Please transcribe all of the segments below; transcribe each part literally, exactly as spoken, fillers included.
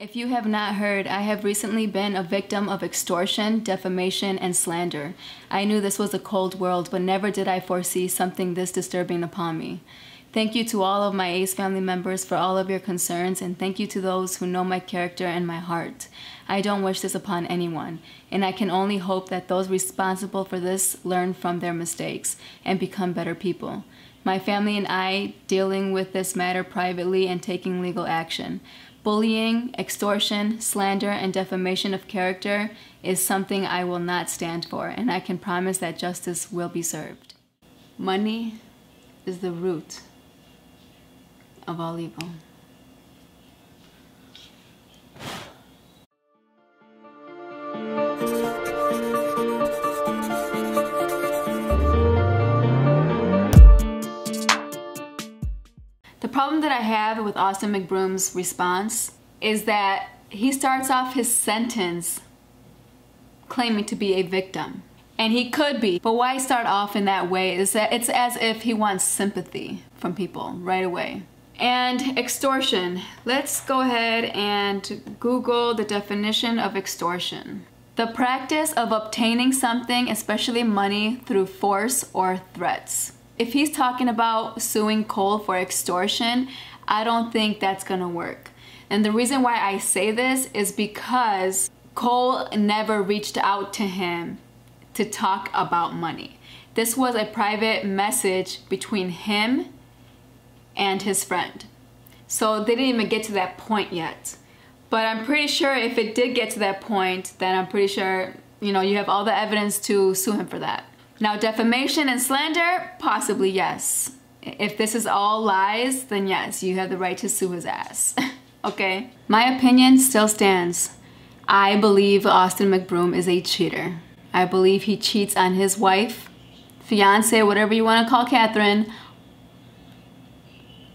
If you have not heard, I have recently been a victim of extortion, defamation, and slander. I knew this was a cold world, but never did I foresee something this disturbing upon me. Thank you to all of my Ace family members for all of your concerns, and thank you to those who know my character and my heart. I don't wish this upon anyone, and I can only hope that those responsible for this learn from their mistakes and become better people. My family and I dealing with this matter privately and taking legal action. Bullying, extortion, slander, and defamation of character is something I will not stand for, and I can promise that justice will be served. Money is the root of all evil. The problem that I have with Austin McBroom's response is that he starts off his sentence claiming to be a victim. And he could be, but why start off in that way? It's as if he wants sympathy from people right away. And extortion. Let's go ahead and Google the definition of extortion. The practice of obtaining something, especially money, through force or threats. If he's talking about suing Cole for extortion, I don't think that's gonna work. And the reason why I say this is because Cole never reached out to him to talk about money. This was a private message between him and his friend. So they didn't even get to that point yet. But I'm pretty sure if it did get to that point, then I'm pretty sure, you know, you have all the evidence to sue him for that. Now, defamation and slander, possibly yes. If this is all lies, then yes, you have the right to sue his ass, okay? My opinion still stands. I believe Austin McBroom is a cheater. I believe he cheats on his wife, fiance, whatever you wanna call Catherine,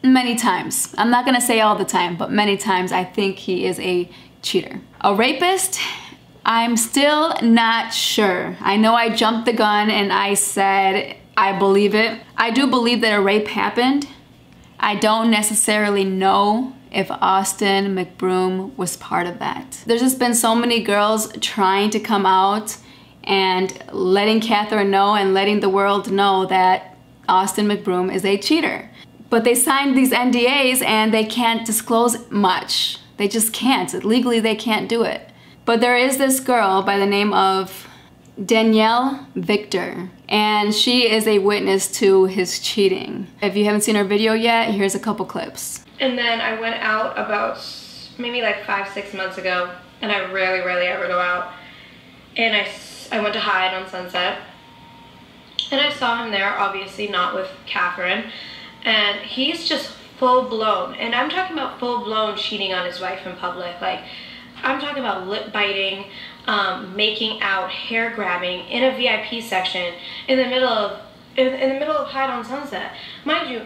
many times. I'm not gonna say all the time, but many times I think he is a cheater. A rapist? I'm still not sure. I know I jumped the gun and I said I believe it. I do believe that a rape happened. I don't necessarily know if Austin McBroom was part of that. There's just been so many girls trying to come out and letting Catherine know and letting the world know that Austin McBroom is a cheater. But they signed these N D As and they can't disclose much. They just can't. Legally, they can't do it. But there is this girl by the name of Danielle Victor, and she is a witness to his cheating. If you haven't seen her video yet, here's a couple clips. And then I went out about maybe like five, six months ago, and I rarely, rarely ever go out. And I, I went to Hyde on Sunset, and I saw him there, obviously not with Catherine, and he's just full-blown, and I'm talking about full-blown cheating on his wife in public. Like, I'm talking about lip biting, um, making out, hair grabbing in a V I P section in the middle of in, in the middle of Hyde on Sunset. Mind you,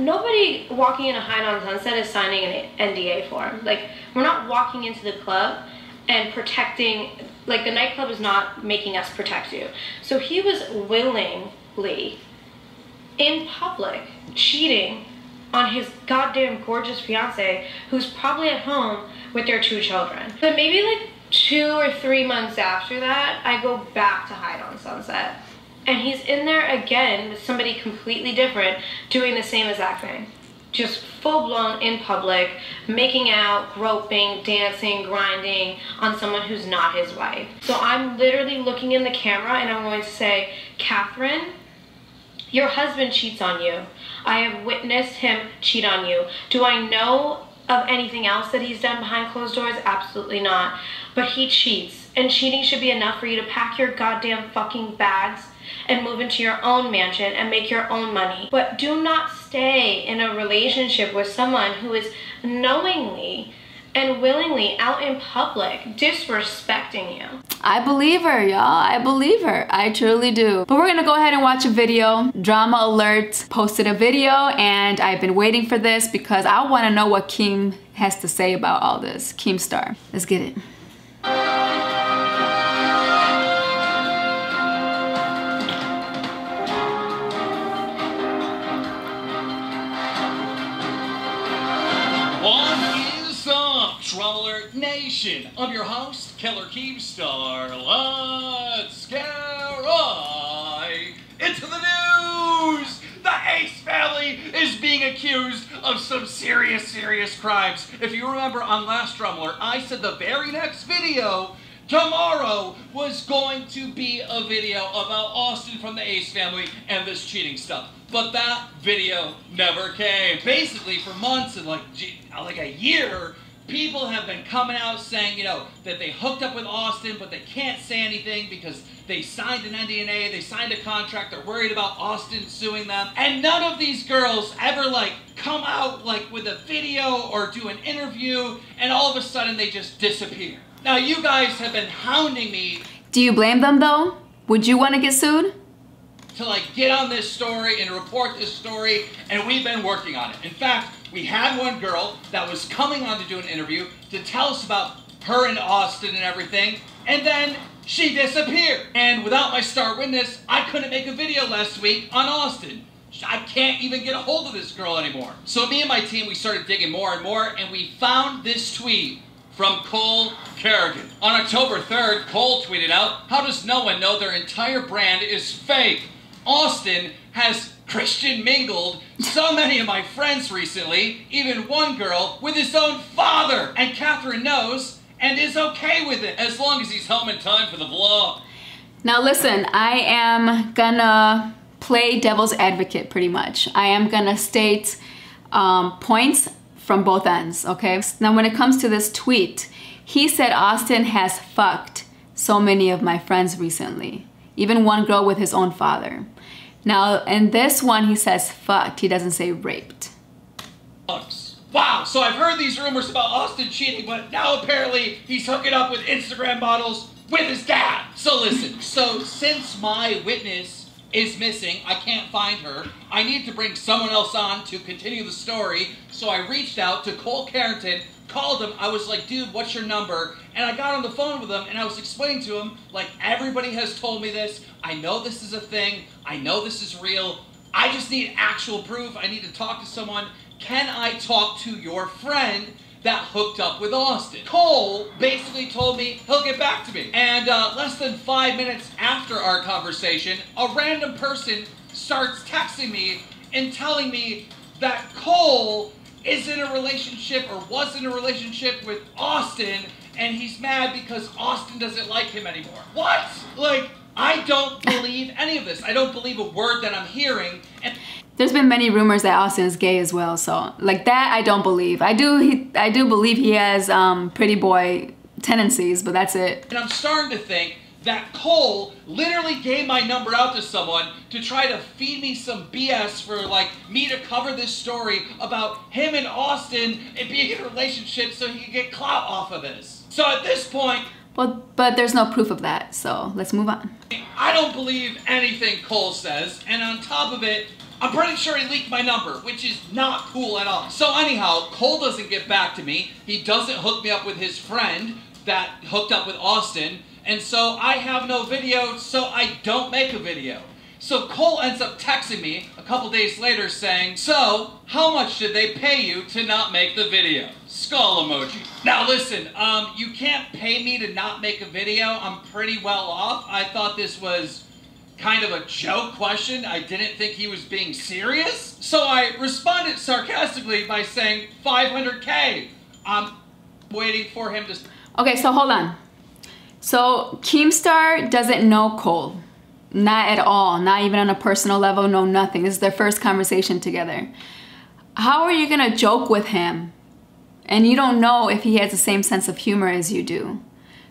nobody walking in a Hyde on Sunset is signing an N D A form. Like, we're not walking into the club and protecting. Like, the nightclub is not making us protect you. So he was willingly in public cheating on his goddamn gorgeous fiance, who's probably at home with their two children. But maybe like two or three months after that, I go back to Hyde on Sunset. And he's in there again with somebody completely different, doing the same exact thing. Just full blown in public, making out, groping, dancing, grinding on someone who's not his wife. So I'm literally looking in the camera and I'm going to say, Catherine, your husband cheats on you. I have witnessed him cheat on you. Do I know of anything else that he's done behind closed doors? Absolutely not. But he cheats, and cheating should be enough for you to pack your goddamn fucking bags and move into your own mansion and make your own money. But do not stay in a relationship with someone who is knowingly and willingly out in public disrespecting you. I believe her, y'all. I believe her. I truly do. But we're gonna go ahead and watch a video. Drama Alert posted a video, and I've been waiting for this because I want to know what Keem has to say about all this. Keemstar. Let's get it. Drama Alert. Alert Nation. I'm your host, Keller Keemstar. Let's get right into the news! The Ace Family is being accused of some serious, serious crimes. If you remember on last Drama Alert, I said the very next video tomorrow was going to be a video about Austin from the Ace Family and this cheating stuff. But that video never came. Basically, for months and like, like a year, people have been coming out saying, you know, that they hooked up with Austin, but they can't say anything because they signed an N D A, they signed a contract, they're worried about Austin suing them. And none of these girls ever, like, come out, like, with a video or do an interview, and all of a sudden they just disappear. Now, you guys have been hounding me. Do you blame them, though? Would you want to get sued? To, like, get on this story and report this story, and we've been working on it. In fact, we had one girl that was coming on to do an interview to tell us about her and Austin and everything, and then she disappeared. And without my star witness, I couldn't make a video last week on Austin. I can't even get a hold of this girl anymore. So me and my team, we started digging more and more, and we found this tweet from Cole Carrigan. On October third, Cole tweeted out, "How does no one know their entire brand is fake? Austin has Christian mingled so many of my friends recently, even one girl, with his own father. And Catherine knows and is okay with it, as long as he's home in time for the vlog." Now listen, I am gonna play devil's advocate pretty much. I am gonna state um, points from both ends, okay? Now when it comes to this tweet, he said Austin has fucked so many of my friends recently, even one girl with his own father. Now in this one he says fucked, he doesn't say raped. Wow, so I've heard these rumors about Austin cheating, but now apparently he's hooking up with Instagram models with his dad. So listen, so since my witness is missing, I can't find her, I need to bring someone else on to continue the story. So I reached out to Cole Carrington, called him, I was like, dude, what's your number? And I got on the phone with him and I was explaining to him, like, everybody has told me this, I know this is a thing, I know this is real, I just need actual proof, I need to talk to someone. Can I talk to your friend that hooked up with Austin? Cole basically told me he'll get back to me. And uh, less than five minutes after our conversation, a random person starts texting me and telling me that Cole is in a relationship or was in a relationship with Austin, and he's mad because Austin doesn't like him anymore. What? Like, I don't believe any of this. I don't believe a word that I'm hearing. And there's been many rumors that Austin is gay as well, so like that I don't believe. I do he, I do believe he has um, pretty boy tendencies, but that's it. And I'm starting to think that Cole literally gave my number out to someone to try to feed me some B S for, like, me to cover this story about him and Austin and being in a relationship so he could get clout off of this. So at this point... Well, but there's no proof of that, so let's move on. I don't believe anything Cole says, and on top of it, I'm pretty sure he leaked my number, which is not cool at all. So anyhow, Cole doesn't get back to me. He doesn't hook me up with his friend that hooked up with Austin, and so I have no video, so I don't make a video. So Cole ends up texting me a couple days later saying, "So, how much did they pay you to not make the video?" Skull emoji. Now listen, um, you can't pay me to not make a video. I'm pretty well off. I thought this was kind of a joke question. I didn't think he was being serious. So I responded sarcastically by saying five hundred K. I'm waiting for him to... Okay, so hold on. So Keemstar doesn't know Cole, not at all, not even on a personal level, no nothing. This is their first conversation together. How are you gonna joke with him? And you don't know if he has the same sense of humor as you do.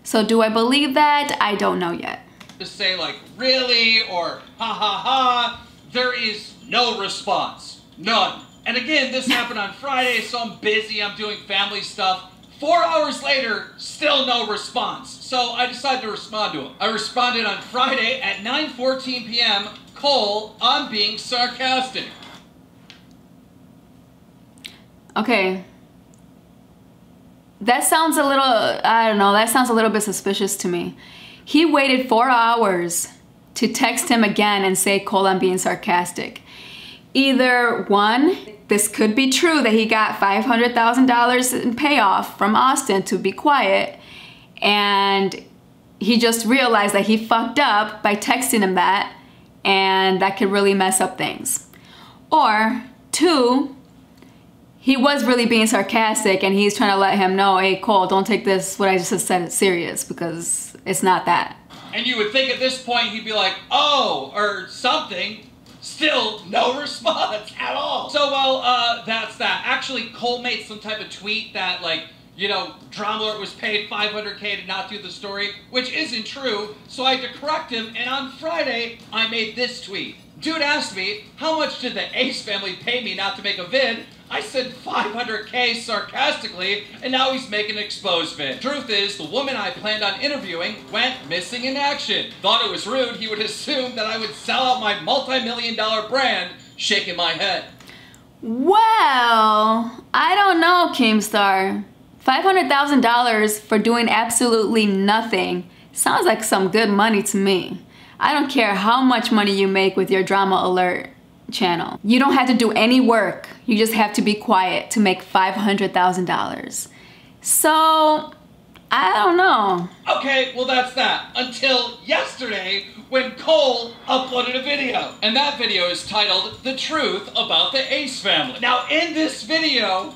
So do I believe that? I don't know yet. To say like, really, or ha ha ha, there is no response, none. And again, this happened on Friday, so I'm busy, I'm doing family stuff. Four hours later, still no response. So I decided to respond to him. I responded on Friday at nine fourteen p m Cole, I'm being sarcastic. Okay. That sounds a little, I don't know, that sounds a little bit suspicious to me. He waited four hours to text him again and say, Cole, I'm being sarcastic. Either one, this could be true that he got five hundred thousand dollars in payoff from Austin to be quiet, and he just realized that he fucked up by texting him that, and that could really mess up things. Or two, he was really being sarcastic and he's trying to let him know, hey Cole, don't take this, what I just said, serious, because it's not that. And you would think at this point he'd be like, oh, or something. Still no response at all. So well, uh, that's that. Actually, Cole made some type of tweet that like, you know, Drama Alert was paid five hundred K to not do the story, which isn't true, so I had to correct him, and on Friday, I made this tweet. Dude asked me, how much did the Ace Family pay me not to make a vid? I said five hundred K sarcastically, and now he's making an exposed vid. Truth is, the woman I planned on interviewing went missing in action. Thought it was rude he would assume that I would sell out my multi-million dollar brand, shaking my head. Well, I don't know, Keemstar. five hundred thousand dollars for doing absolutely nothing sounds like some good money to me. I don't care how much money you make with your Drama Alert channel. You don't have to do any work. You just have to be quiet to make five hundred thousand dollars. So, I don't know. Okay, well that's that. Until yesterday when Cole uploaded a video. And that video is titled, The Truth About the Ace Family. Now in this video,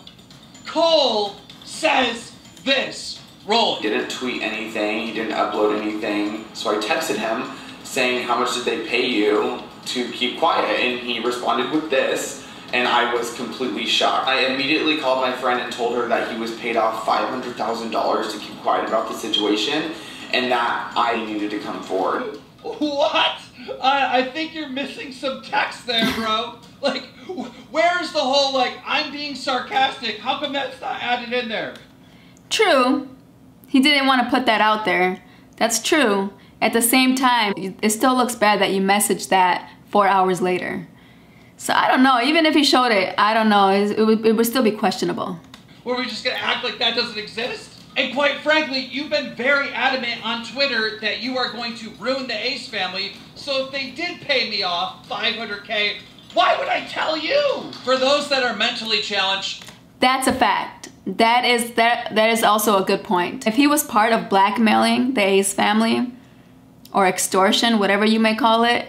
Cole says this. Roll. He didn't tweet anything, he didn't upload anything, so I texted him saying how much did they pay you to keep quiet, and he responded with this, and I was completely shocked. I immediately called my friend and told her that he was paid off five hundred thousand dollars to keep quiet about the situation, and that I needed to come forward. What? I, I think you're missing some text there, bro. Like, where's the whole, like, I'm being sarcastic, how come that's not added in there? True. He didn't want to put that out there. That's true. At the same time, it still looks bad that you messaged that four hours later. So I don't know, even if he showed it, I don't know, it would, it would still be questionable. Were we just gonna act like that doesn't exist? And quite frankly, you've been very adamant on Twitter that you are going to ruin the Ace Family, so if they did pay me off five hundred K, why would I tell you? For those that are mentally challenged. That's a fact. That is, that, that is also a good point. If he was part of blackmailing the Ace Family, or extortion, whatever you may call it,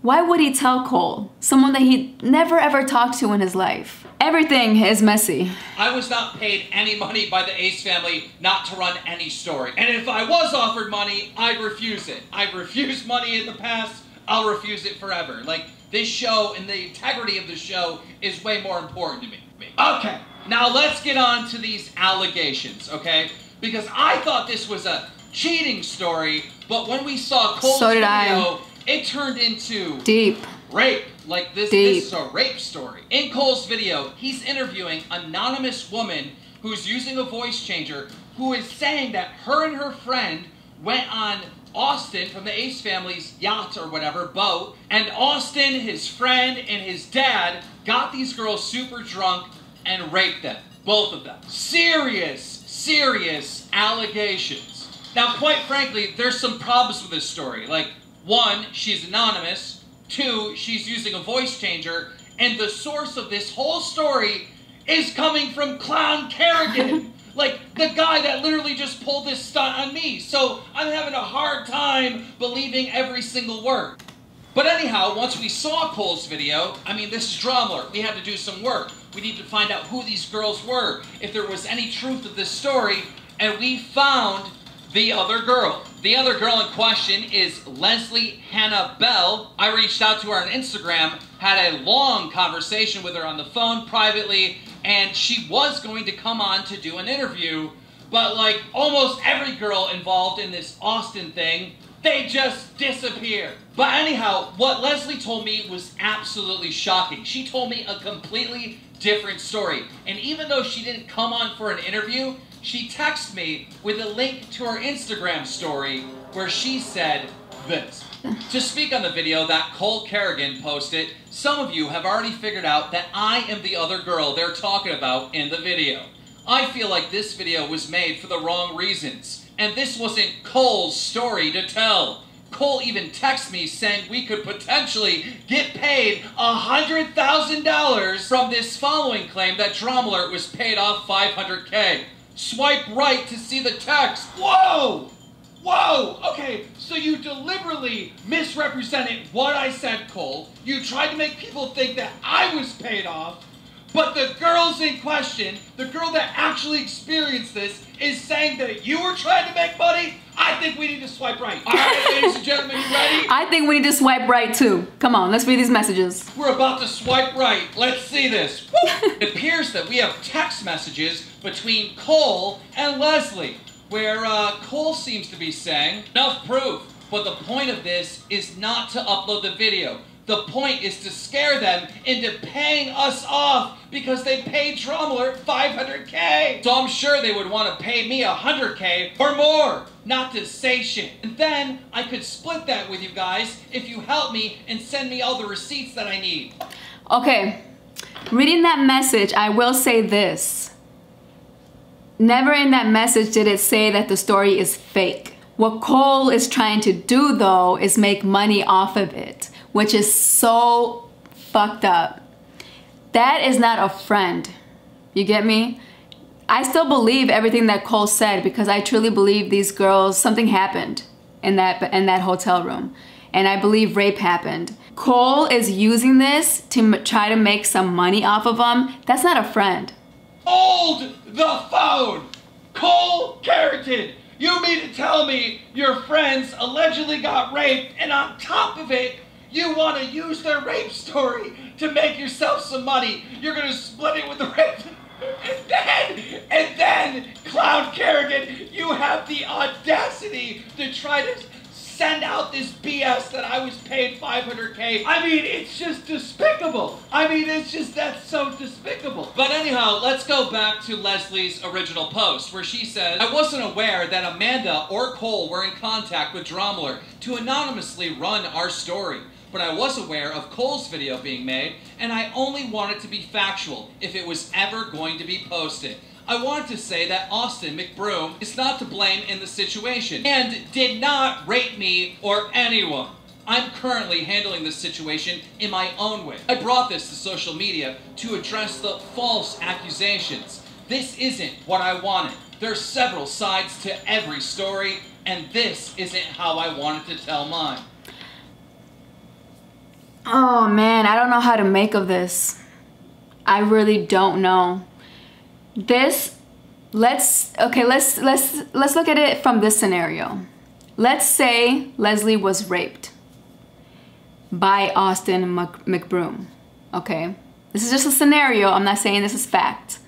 why would he tell Cole? Someone that he never ever talked to in his life. Everything is messy. I was not paid any money by the Ace Family not to run any story. And if I was offered money, I'd refuse it. I've refused money in the past, I'll refuse it forever. Like, this show and the integrity of the show is way more important to me. Okay, now let's get on to these allegations, okay? Because I thought this was a cheating story, but when we saw Cole's so did video, I. it turned into deep rape. Like this, deep. This is a rape story. In Cole's video, he's interviewing an anonymous woman who's using a voice changer, who is saying that her and her friend went on Austin from the Ace Family's yacht or whatever boat, and Austin, his friend, and his dad got these girls super drunk and raped them, both of them. Serious, serious allegations. Now, quite frankly, there's some problems with this story. Like, one, she's anonymous. Two, she's using a voice changer. And the source of this whole story is coming from Clown Carrigan. Like, the guy that literally just pulled this stunt on me. So, I'm having a hard time believing every single word. But anyhow, once we saw Cole's video, I mean, this is Drama Alert. We had to do some work. We need to find out who these girls were, if there was any truth to this story. And we found the other girl. The other girl in question is Leslie Hannah Bell. I reached out to her on Instagram, had a long conversation with her on the phone privately, and she was going to come on to do an interview, but like almost every girl involved in this Austin thing, they just disappear. But anyhow, what Leslie told me was absolutely shocking. She told me a completely different story. And even though she didn't come on for an interview, she texted me with a link to her Instagram story where she said this. To speak on the video that Cole Carrigan posted, some of you have already figured out that I am the other girl they're talking about in the video. I feel like this video was made for the wrong reasons, and this wasn't Cole's story to tell. Cole even texted me saying we could potentially get paid one hundred thousand dollars from this following claim that Drama Alert was paid off five hundred K. Swipe right to see the text. Whoa! Whoa! Okay, so you deliberately misrepresented what I said, Cole. You tried to make people think that I was paid off, but the girls in question, the girl that actually experienced this, is saying that you were trying to make money? I think we need to swipe right. All right, ladies and gentlemen, you ready? I think we need to swipe right, too. Come on, let's read these messages. We're about to swipe right. Let's see this. It appears that we have text messages between Cole and Leslie, where uh, Cole seems to be saying, enough proof, but the point of this is not to upload the video. The point is to scare them into paying us off because they paid Drama Alert five hundred K. So I'm sure they would want to pay me one hundred K or more, not to say shit. And then I could split that with you guys if you help me and send me all the receipts that I need. Okay, reading that message, I will say this. Never in that message did it say that the story is fake. What Cole is trying to do, though, is make money off of it, which is so fucked up. That is not a friend. You get me? I still believe everything that Cole said because I truly believe these girls, something happened in that, in that hotel room. And I believe rape happened. Cole is using this to try to make some money off of them. That's not a friend. Hold the phone! Cole Carrigan! You mean to tell me your friends allegedly got raped and on top of it, you want to use their rape story to make yourself some money? You're going to split it with the rape? And then, and then, Clown Carrigan, you have the audacity to try to send out this B S that I was paid five hundred K. I mean, it's just despicable. I mean, it's just, that's so despicable. But anyhow, let's go back to Leslie's original post where she says, I wasn't aware that Amanda or Cole were in contact with Drama Alert to anonymously run our story. But I was aware of Cole's video being made, and I only wanted to be factual if it was ever going to be posted. I want to say that Austin McBroom is not to blame in the situation and did not rape me or anyone. I'm currently handling this situation in my own way. I brought this to social media to address the false accusations. This isn't what I wanted. There's several sides to every story, and this isn't how I wanted to tell mine. Oh man, I don't know how to make of this. I really don't know. This, let's, okay, let's, let's, let's look at it from this scenario. Let's say Leslie was raped by Austin McBroom, okay? This is just a scenario, I'm not saying this is fact.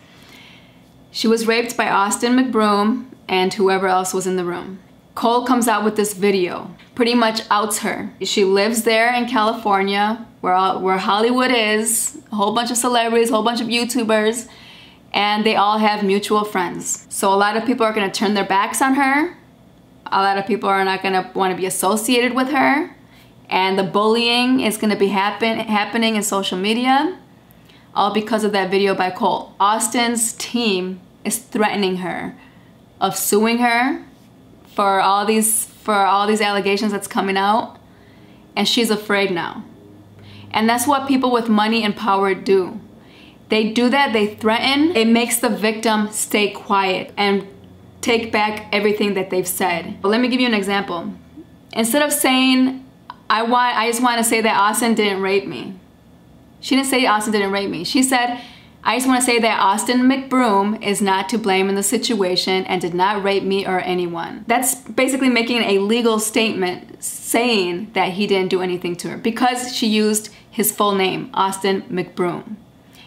She was raped by Austin McBroom and whoever else was in the room. Cole comes out with this video, pretty much outs her. She lives there in California, where, all, where Hollywood is, a whole bunch of celebrities, a whole bunch of YouTubers, and they all have mutual friends. So a lot of people are gonna turn their backs on her. A lot of people are not gonna wanna be associated with her. And the bullying is gonna be happen happening in social media, all because of that video by Cole. Austin's team is threatening her of suing her for all these, for all these allegations that's coming out. And she's afraid now. And that's what people with money and power do. They do that, they threaten. It makes the victim stay quiet and take back everything that they've said. But let me give you an example. Instead of saying, I want, I just want to say that Austin didn't rape me. She didn't say Austin didn't rape me. She said, I just want to say that Austin McBroom is not to blame in the situation and did not rape me or anyone. That's basically making a legal statement saying that he didn't do anything to her because she used his full name, Austin McBroom,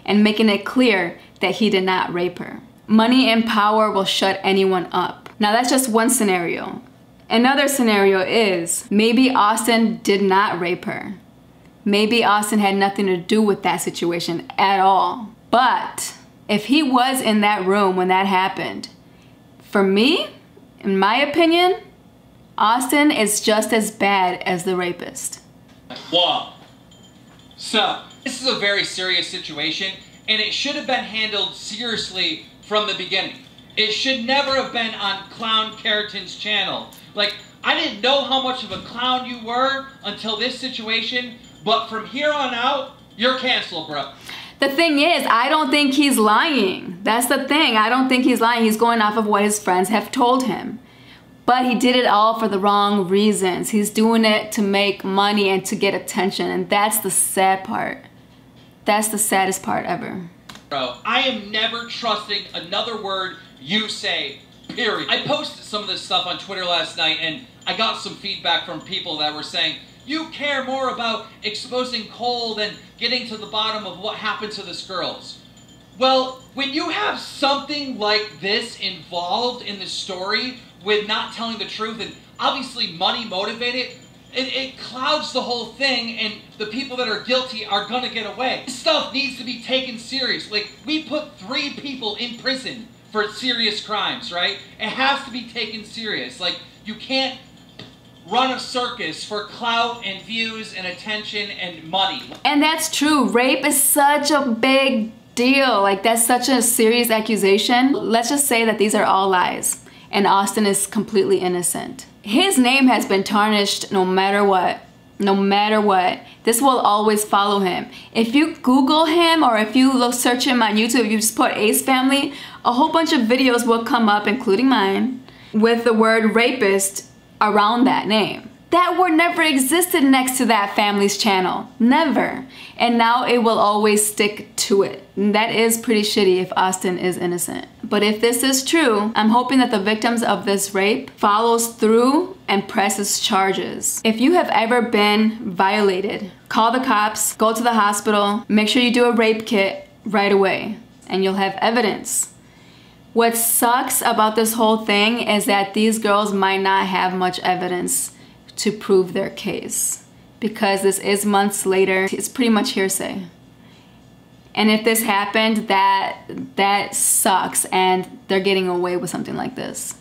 and making it clear that he did not rape her. Money and power will shut anyone up. Now that's just one scenario. Another scenario is maybe Austin did not rape her. Maybe Austin had nothing to do with that situation at all. But if he was in that room when that happened, for me, in my opinion, Austin is just as bad as the rapist. Wow. So, this is a very serious situation, and it should have been handled seriously from the beginning. It should never have been on Clown Keratin's channel. Like, I didn't know how much of a clown you were until this situation, but from here on out, you're canceled, bro. The thing is, I don't think he's lying. That's the thing. I don't think he's lying. He's going off of what his friends have told him. But he did it all for the wrong reasons. He's doing it to make money and to get attention, and that's the sad part. That's the saddest part ever. Bro, I am never trusting another word you say, period. I posted some of this stuff on Twitter last night, and I got some feedback from people that were saying, you care more about exposing Cole than getting to the bottom of what happened to this girls. Well, when you have something like this involved in the story with not telling the truth and obviously money motivated, it, it clouds the whole thing, and the people that are guilty are gonna get away. This stuff needs to be taken serious. Like, we put three people in prison for serious crimes, right? It has to be taken serious. Like, you can't run a circus for clout and views and attention and money. And that's true. Rape is such a big deal. Like, that's such a serious accusation. Let's just say that these are all lies and Austin is completely innocent. His name has been tarnished no matter what. No matter what. This will always follow him. If you Google him or if you look search him on YouTube, if you just put Ace Family, a whole bunch of videos will come up, including mine, with the word rapist around that name. That word never existed next to that family's channel. Never. And now it will always stick to it. And that is pretty shitty if Austin is innocent. But if this is true, I'm hoping that the victims of this rape follows through and presses charges. If you have ever been violated, call the cops, go to the hospital, make sure you do a rape kit right away, and you'll have evidence. What sucks about this whole thing is that these girls might not have much evidence to prove their case, because this is months later. It's pretty much hearsay. And if this happened, that that sucks, and they're getting away with something like this.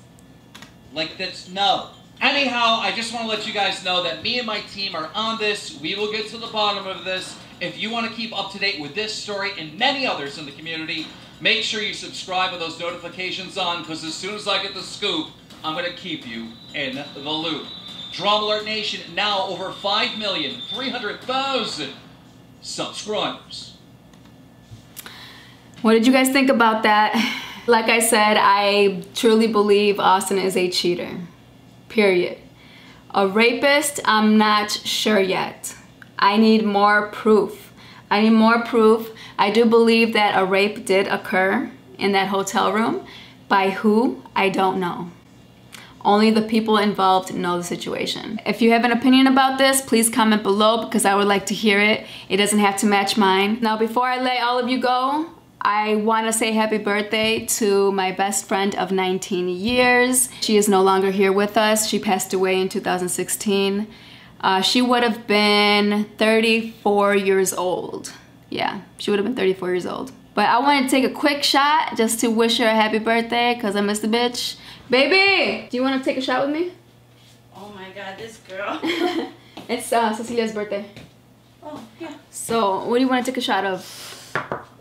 Like, that's no. Anyhow, I just want to let you guys know that me and my team are on this. We will get to the bottom of this. If you want to keep up to date with this story and many others in the community, make sure you subscribe with those notifications on, because as soon as I get the scoop, I'm going to keep you in the loop. Drama Alert Nation, now over five million three hundred thousand subscribers. What did you guys think about that? Like I said, I truly believe Austin is a cheater. Period. A rapist, I'm not sure yet. I need more proof. I need more proof. I do believe that a rape did occur in that hotel room. By who? I don't know. Only the people involved know the situation. If you have an opinion about this, please comment below, because I would like to hear it. It doesn't have to match mine. Now, before I let all of you go, I want to say happy birthday to my best friend of nineteen years. She is no longer here with us. She passed away in two thousand sixteen. Uh, she would have been thirty-four years old. Yeah, she would have been thirty-four years old. But I want to take a quick shot just to wish her a happy birthday, because I miss the bitch. Baby, do you want to take a shot with me? Oh my god, this girl. It's uh, Cecilia's birthday. Oh, yeah. So, what do you want to take a shot of?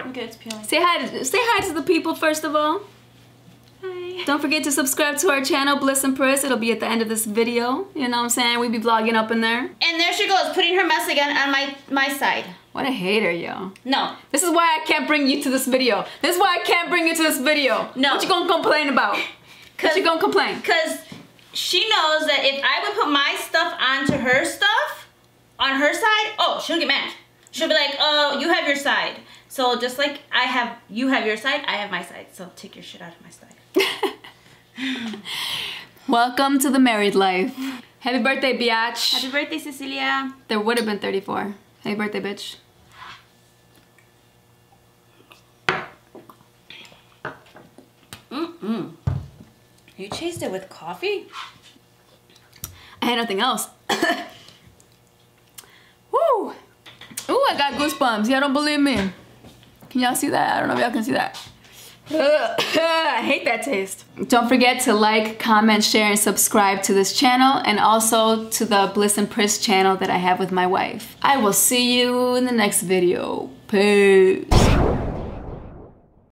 Okay, it's peeling. Say hi, to, say hi to the people, first of all. Hi. Don't forget to subscribe to our channel, Bliss and Priss. It'll be at the end of this video. You know what I'm saying? We be vlogging up in there. And there she goes, putting her mess again on my, my side. What a hater, yo. No. This is why I can't bring you to this video. This is why I can't bring you to this video. No. What you gonna complain about? Cause what you gonna complain? Because she knows that if I would put my stuff onto her stuff, on her side, oh, she'll get mad. She'll be like, oh, you have your side. So just like I have, you have your side, I have my side. So take your shit out of my side. Welcome to the married life. Happy birthday, biatch. Happy birthday, Cecilia. There would have been thirty-four. Happy birthday, bitch. Mm-mm. You chased it with coffee? I had nothing else. Woo! Ooh, I got goosebumps. Y'all don't believe me. Can y'all see that? I don't know if y'all can see that. I hate that taste. Don't forget to like, comment, share, and subscribe to this channel, and also to the Bliss and Priss channel that I have with my wife. I will see you in the next video. Peace.